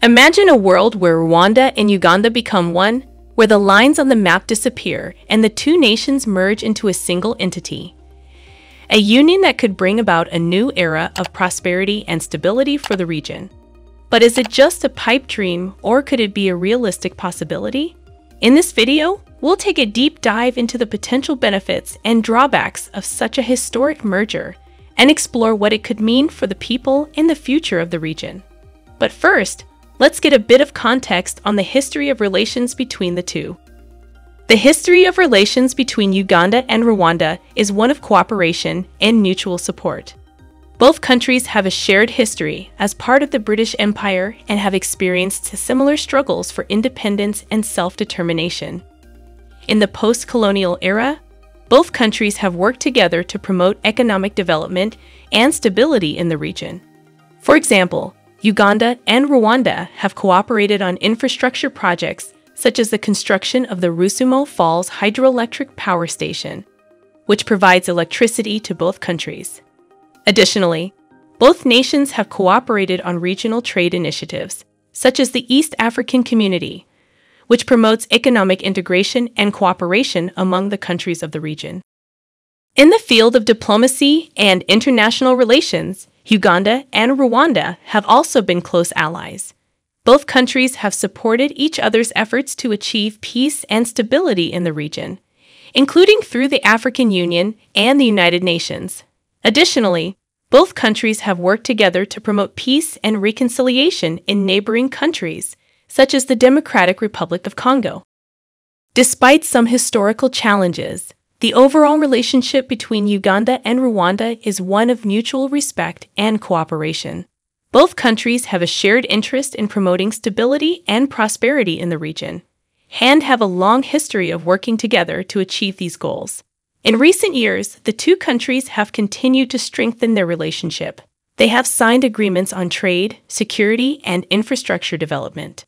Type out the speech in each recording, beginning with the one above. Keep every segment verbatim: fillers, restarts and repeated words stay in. Imagine a world where Rwanda and Uganda become one, where the lines on the map disappear and the two nations merge into a single entity. A union that could bring about a new era of prosperity and stability for the region. But is it just a pipe dream, or could it be a realistic possibility? In this video, we'll take a deep dive into the potential benefits and drawbacks of such a historic merger and explore what it could mean for the people and the future of the region. But first, let's get a bit of context on the history of relations between the two. The history of relations between Uganda and Rwanda is one of cooperation and mutual support. Both countries have a shared history as part of the British Empire and have experienced similar struggles for independence and self-determination. In the post-colonial era, both countries have worked together to promote economic development and stability in the region. For example, Uganda and Rwanda have cooperated on infrastructure projects such as the construction of the Rusumo Falls Hydroelectric Power Station, which provides electricity to both countries. Additionally, both nations have cooperated on regional trade initiatives, such as the East African Community, which promotes economic integration and cooperation among the countries of the region. In the field of diplomacy and international relations, Uganda and Rwanda have also been close allies. Both countries have supported each other's efforts to achieve peace and stability in the region, including through the African Union and the United Nations. Additionally, both countries have worked together to promote peace and reconciliation in neighboring countries, such as the Democratic Republic of Congo. Despite some historical challenges, the overall relationship between Uganda and Rwanda is one of mutual respect and cooperation. Both countries have a shared interest in promoting stability and prosperity in the region, and have a long history of working together to achieve these goals. In recent years, the two countries have continued to strengthen their relationship. They have signed agreements on trade, security, and infrastructure development.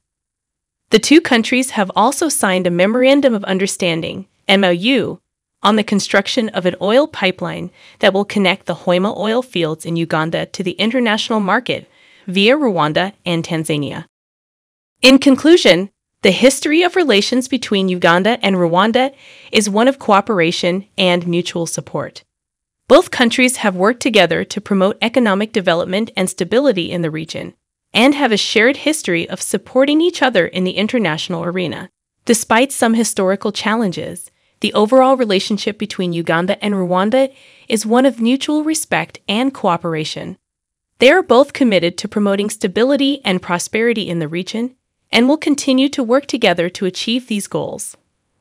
The two countries have also signed a Memorandum of Understanding, M O U, on the construction of an oil pipeline that will connect the Hoima oil fields in Uganda to the international market via Rwanda and Tanzania. In conclusion, the history of relations between Uganda and Rwanda is one of cooperation and mutual support. Both countries have worked together to promote economic development and stability in the region, and have a shared history of supporting each other in the international arena. Despite some historical challenges, the overall relationship between Uganda and Rwanda is one of mutual respect and cooperation. They are both committed to promoting stability and prosperity in the region, and will continue to work together to achieve these goals.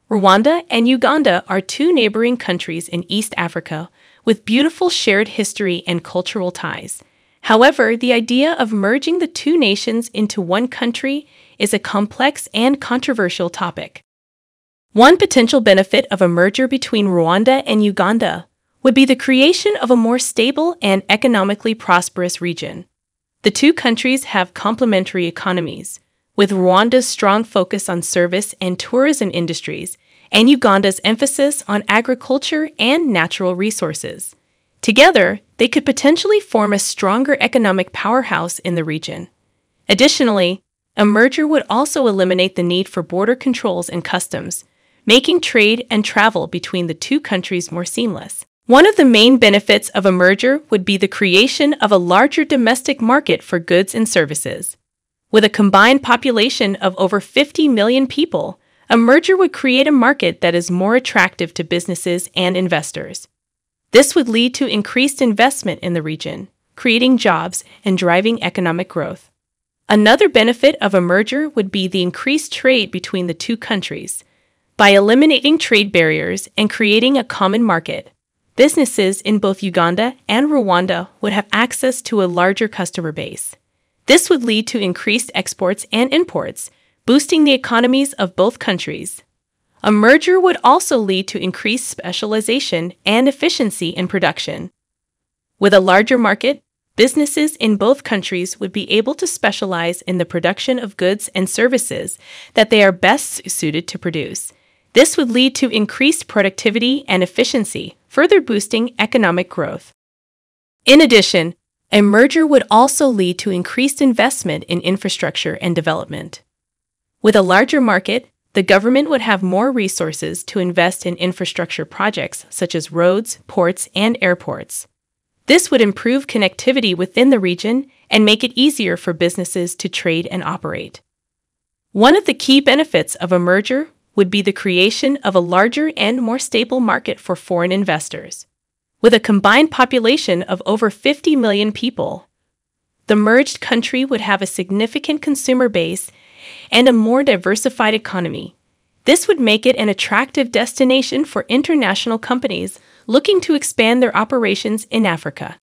Rwanda and Uganda are two neighboring countries in East Africa with beautiful shared history and cultural ties. However, the idea of merging the two nations into one country is a complex and controversial topic. One potential benefit of a merger between Rwanda and Uganda would be the creation of a more stable and economically prosperous region. The two countries have complementary economies, with Rwanda's strong focus on service and tourism industries, and Uganda's emphasis on agriculture and natural resources. Together, they could potentially form a stronger economic powerhouse in the region. Additionally, a merger would also eliminate the need for border controls and customs, making trade and travel between the two countries more seamless. One of the main benefits of a merger would be the creation of a larger domestic market for goods and services. With a combined population of over fifty million people, a merger would create a market that is more attractive to businesses and investors. This would lead to increased investment in the region, creating jobs and driving economic growth. Another benefit of a merger would be the increased trade between the two countries. By eliminating trade barriers and creating a common market, businesses in both Uganda and Rwanda would have access to a larger customer base. This would lead to increased exports and imports, boosting the economies of both countries. A merger would also lead to increased specialization and efficiency in production. With a larger market, businesses in both countries would be able to specialize in the production of goods and services that they are best suited to produce. This would lead to increased productivity and efficiency, further boosting economic growth. In addition, A merger would also lead to increased investment in infrastructure and development. With a larger market, the government would have more resources to invest in infrastructure projects such as roads, ports, and airports. This would improve connectivity within the region and make it easier for businesses to trade and operate. One of the key benefits of a merger would be the creation of a larger and more stable market for foreign investors. With a combined population of over fifty million people, the merged country would have a significant consumer base and a more diversified economy. This would make it an attractive destination for international companies looking to expand their operations in Africa.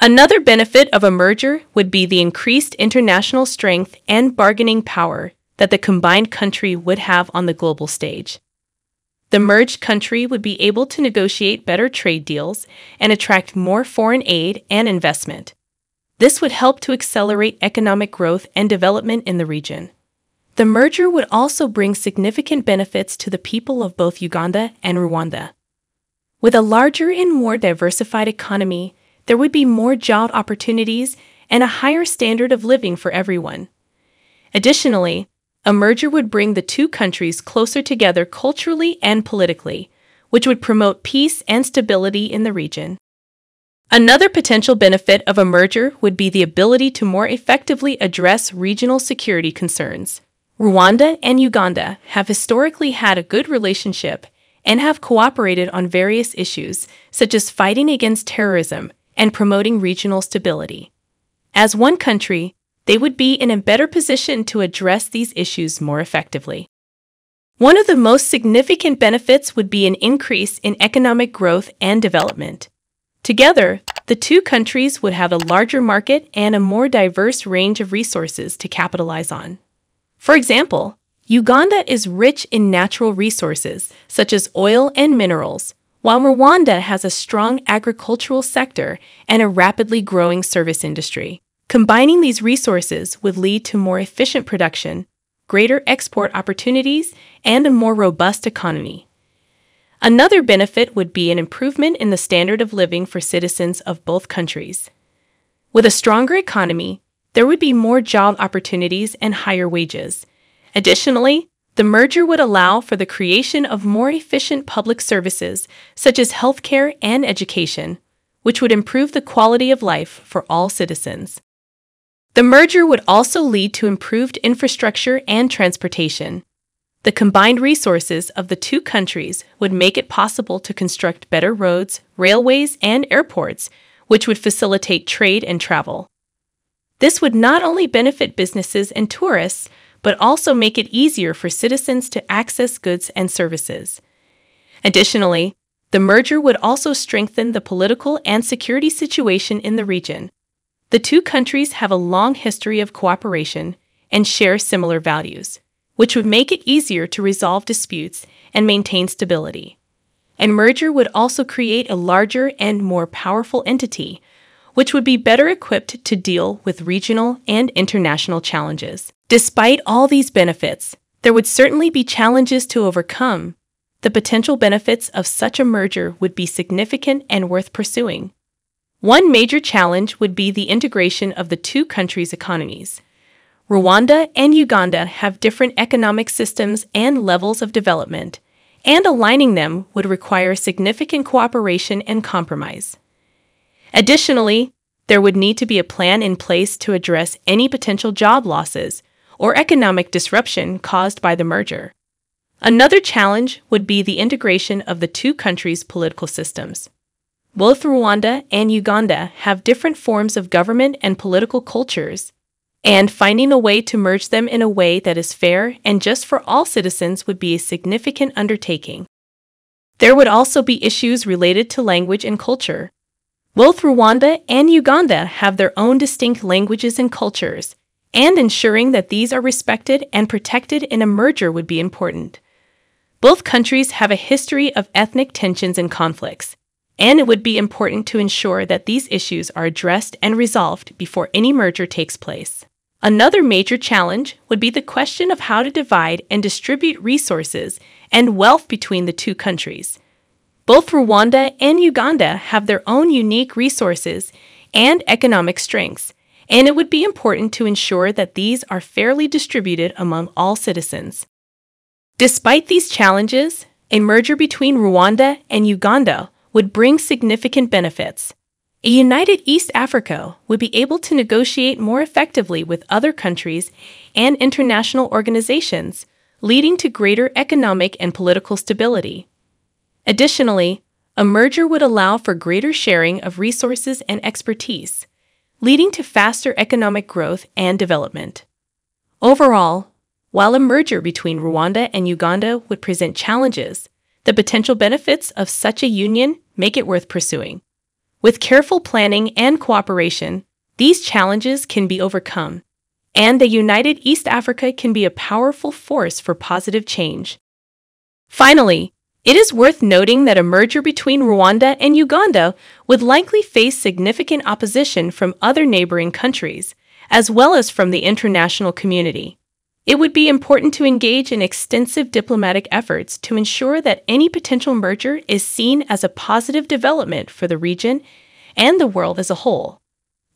Another benefit of a merger would be the increased international strength and bargaining power that the combined country would have on the global stage. The merged country would be able to negotiate better trade deals and attract more foreign aid and investment. This would help to accelerate economic growth and development in the region. The merger would also bring significant benefits to the people of both Uganda and Rwanda. With a larger and more diversified economy, there would be more job opportunities and a higher standard of living for everyone. Additionally, a merger would bring the two countries closer together culturally and politically, which would promote peace and stability in the region. Another potential benefit of a merger would be the ability to more effectively address regional security concerns. Rwanda and Uganda have historically had a good relationship and have cooperated on various issues, such as fighting against terrorism and promoting regional stability. As one country, they would be in a better position to address these issues more effectively. One of the most significant benefits would be an increase in economic growth and development. Together, the two countries would have a larger market and a more diverse range of resources to capitalize on. For example, Uganda is rich in natural resources, such as oil and minerals, while Rwanda has a strong agricultural sector and a rapidly growing service industry. Combining these resources would lead to more efficient production, greater export opportunities, and a more robust economy. Another benefit would be an improvement in the standard of living for citizens of both countries. With a stronger economy, there would be more job opportunities and higher wages. Additionally, the merger would allow for the creation of more efficient public services, such as healthcare and education, which would improve the quality of life for all citizens. The merger would also lead to improved infrastructure and transportation. The combined resources of the two countries would make it possible to construct better roads, railways, and airports, which would facilitate trade and travel. This would not only benefit businesses and tourists, but also make it easier for citizens to access goods and services. Additionally, the merger would also strengthen the political and security situation in the region. The two countries have a long history of cooperation and share similar values, which would make it easier to resolve disputes and maintain stability. A merger would also create a larger and more powerful entity, which would be better equipped to deal with regional and international challenges. Despite all these benefits, there would certainly be challenges to overcome. The potential benefits of such a merger would be significant and worth pursuing. One major challenge would be the integration of the two countries' economies. Rwanda and Uganda have different economic systems and levels of development, and aligning them would require significant cooperation and compromise. Additionally, there would need to be a plan in place to address any potential job losses or economic disruption caused by the merger. Another challenge would be the integration of the two countries' political systems. Both Rwanda and Uganda have different forms of government and political cultures, and finding a way to merge them in a way that is fair and just for all citizens would be a significant undertaking. There would also be issues related to language and culture. Both Rwanda and Uganda have their own distinct languages and cultures, and ensuring that these are respected and protected in a merger would be important. Both countries have a history of ethnic tensions and conflicts, and it would be important to ensure that these issues are addressed and resolved before any merger takes place. Another major challenge would be the question of how to divide and distribute resources and wealth between the two countries. Both Rwanda and Uganda have their own unique resources and economic strengths, and it would be important to ensure that these are fairly distributed among all citizens. Despite these challenges, a merger between Rwanda and Uganda would bring significant benefits. A united East Africa would be able to negotiate more effectively with other countries and international organizations, leading to greater economic and political stability. Additionally, a merger would allow for greater sharing of resources and expertise, leading to faster economic growth and development. Overall, while a merger between Rwanda and Uganda would present challenges, the potential benefits of such a union make it worth pursuing. With careful planning and cooperation, these challenges can be overcome, and the united East Africa can be a powerful force for positive change. Finally, it is worth noting that a merger between Rwanda and Uganda would likely face significant opposition from other neighboring countries, as well as from the international community. It would be important to engage in extensive diplomatic efforts to ensure that any potential merger is seen as a positive development for the region and the world as a whole.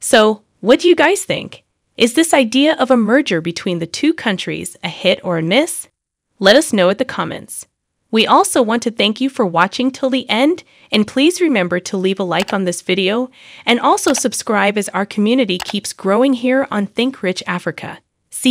So, what do you guys think? Is this idea of a merger between the two countries a hit or a miss? Let us know in the comments. We also want to thank you for watching till the end, and please remember to leave a like on this video and also subscribe as our community keeps growing here on Think Rich Africa. See